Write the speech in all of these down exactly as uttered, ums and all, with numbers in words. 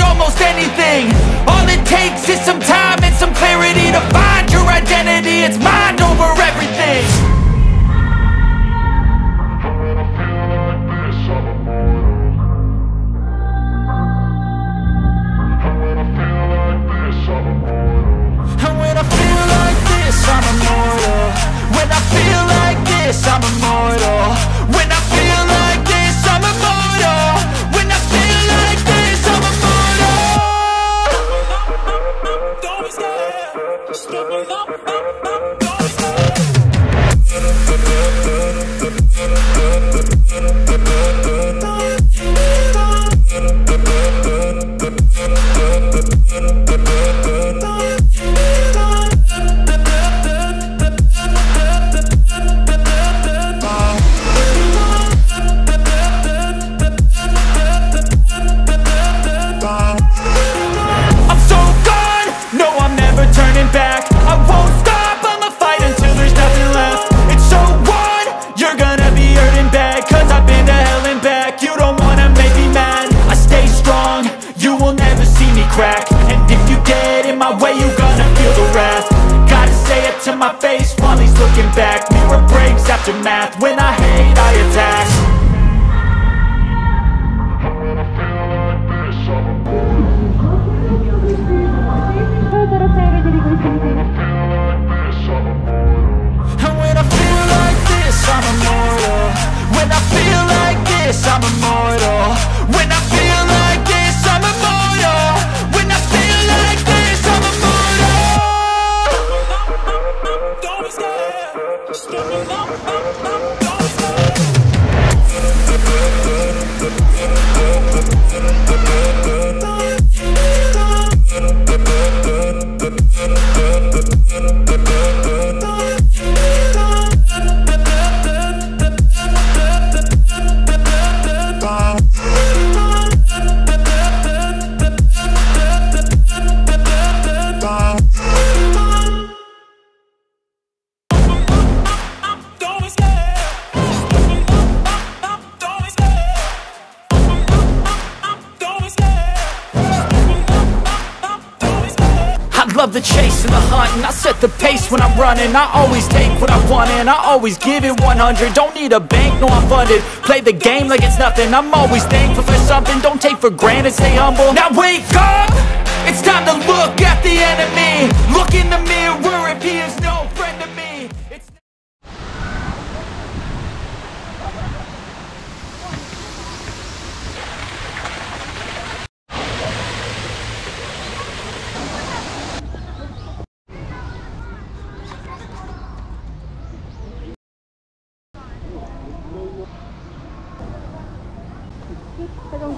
almost anything. All it takes is some time and some clarity to find your identity. It's mind over everything. I'm immortal. When I feel like this, I'm immortal. When I feel like this, I'm immortal. And if you get in my way, you're gonna feel the wrath. Gotta say it to my face while he's looking back. Mirror breaks aftermath. When I hate, I attack. When I feel like this, I'm immortal. When I feel like this, I'm immortal. When I feel like this, I'm immortal. When I feel like this, I'm immortal. When I feel like this, I'm immortal. Love the chase and the hunt, and I set the pace when I'm running. I always take what I want and I always give it one hundred. Don't need a bank, no, I'm funded. Play the game like it's nothing. I'm always thankful for something. Don't take for granted, stay humble. Now wake up! It's time to look at the enemy. Look in the mirror if he is no friend to me. It's I don't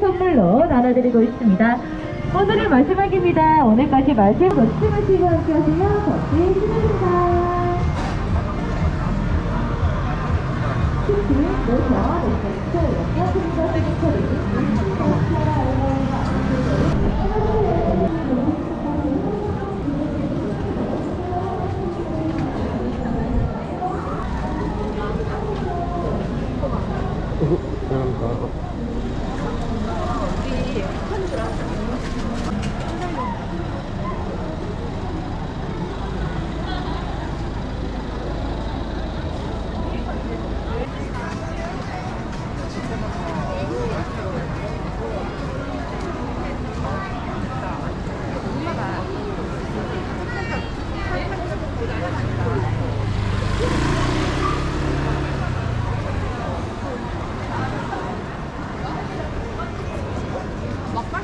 선물로 나눠드리고 있습니다. 오늘이 마지막입니다. 오늘까지 마지막 거치 마시고 함께 하세요. 거치 시작입니다. 치킨, 모자, 레시피, 약간 세미터리 막발?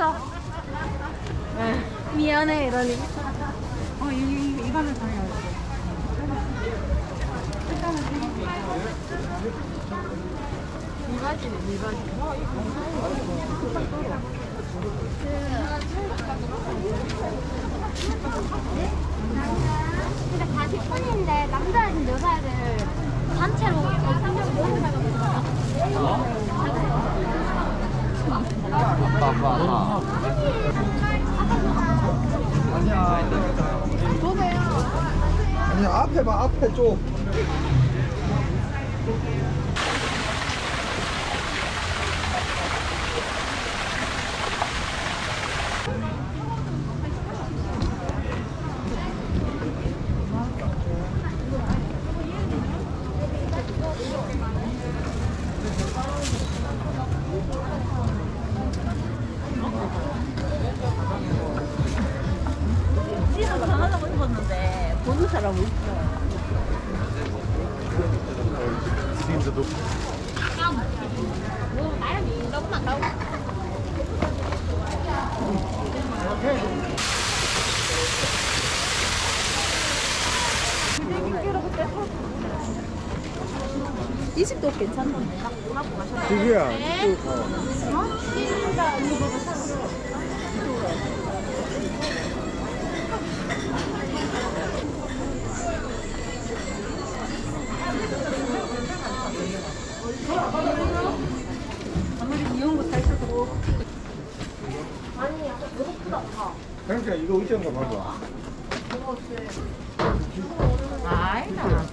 샀어. 미안해 이러니. 어, 이, 이거는 당연히 어때? 일단은 미바지네, 미바지. 근데 다 식품인데 남자애는 여자애들 단체로 아니야, 앞에 봐, 앞에 쪽. 이 집도 괜찮던데. 지구야. 네. 아무리 이용 못할 수도. 아니 약간 배고프다. 그러니까 이거 의지한 거 봐봐. 아이 나.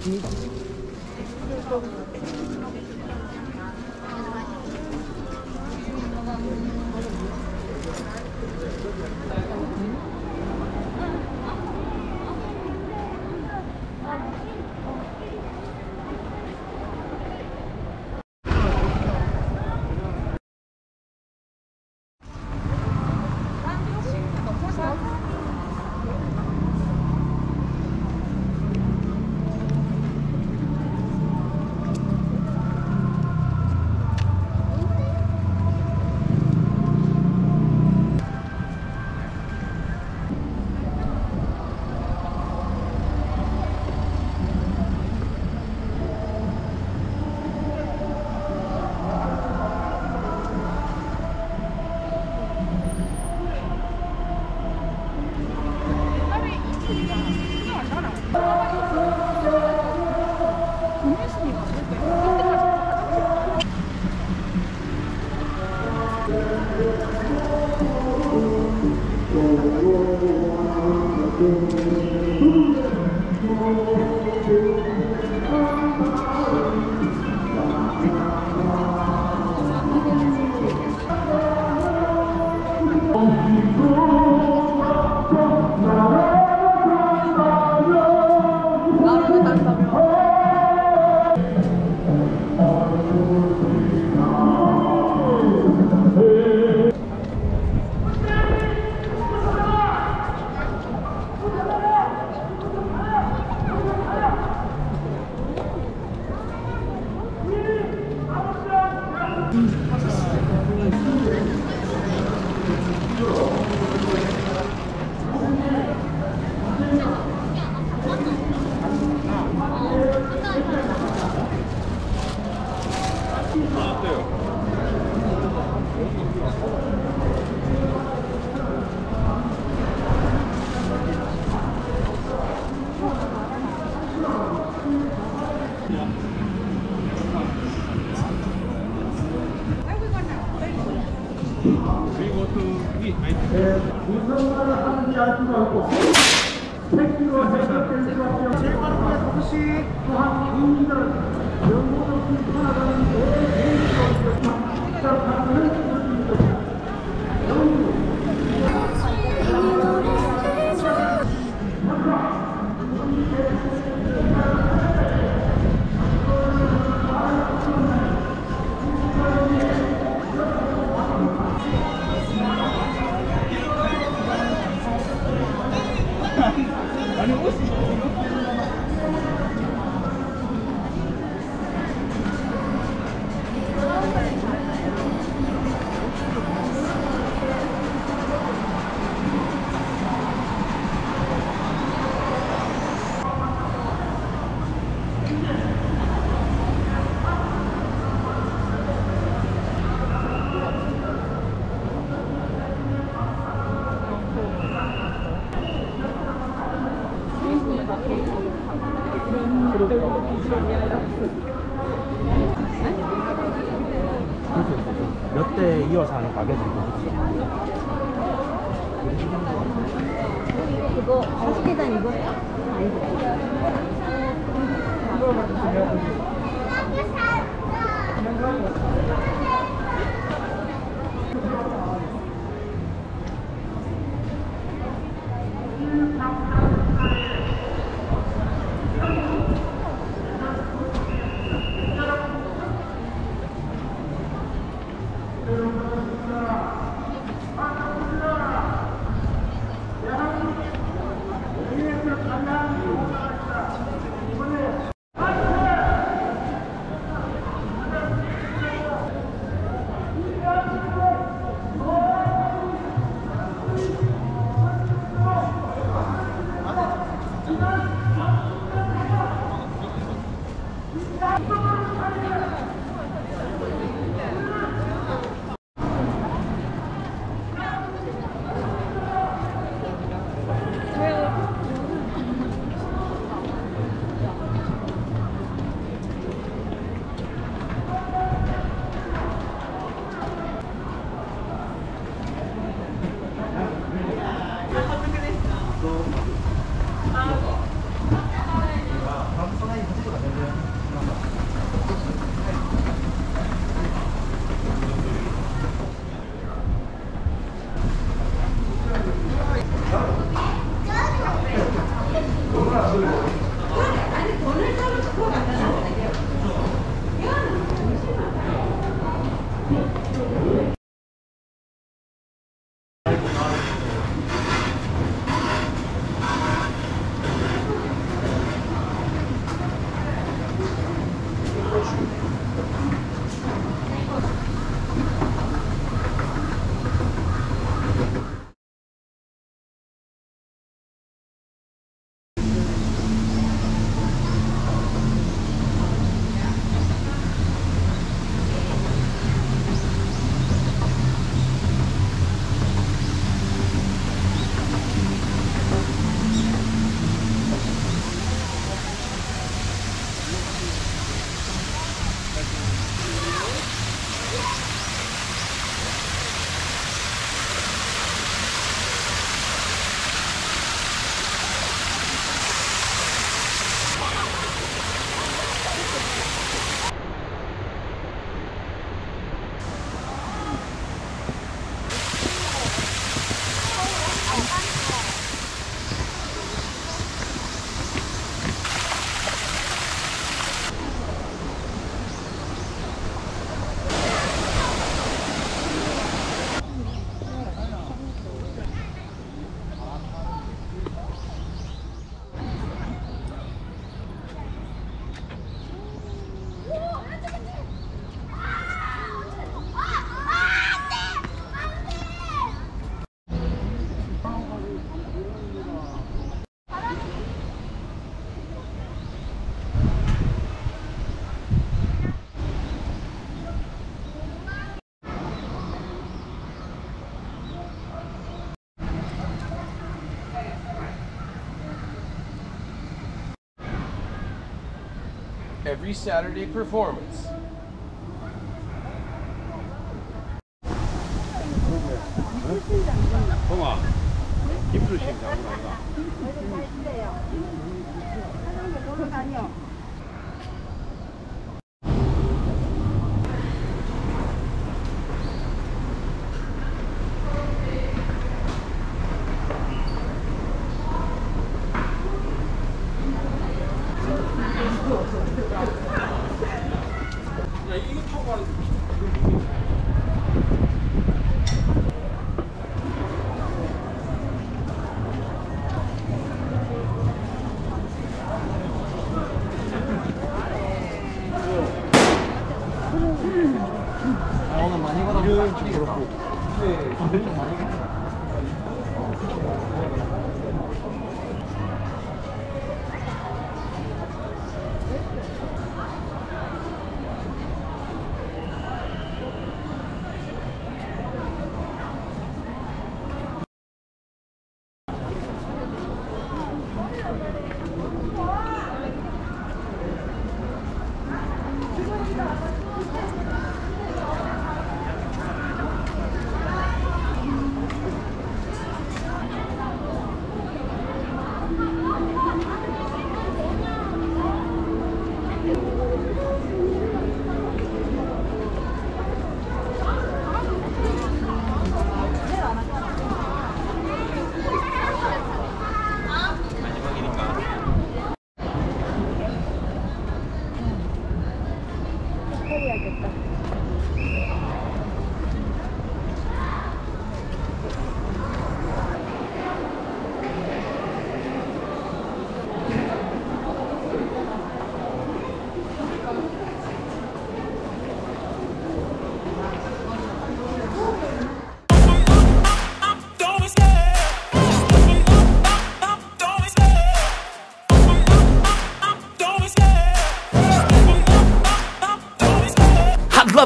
몇 대 이어서 하는 가게들도 그렇죠. 이거 가시계단 이거예요? 아니고. Every Saturday performance. 봉아, 김수신 장군아이가.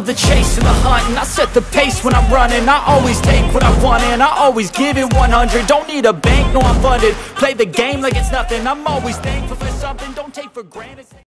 love the chase and the hunt, and I set the pace when I'm running. I always take what I want and I always give it one hundred. Don't need a bank, no I'm funded. Play the game like it's nothing. I'm always thankful for something, don't take for granted.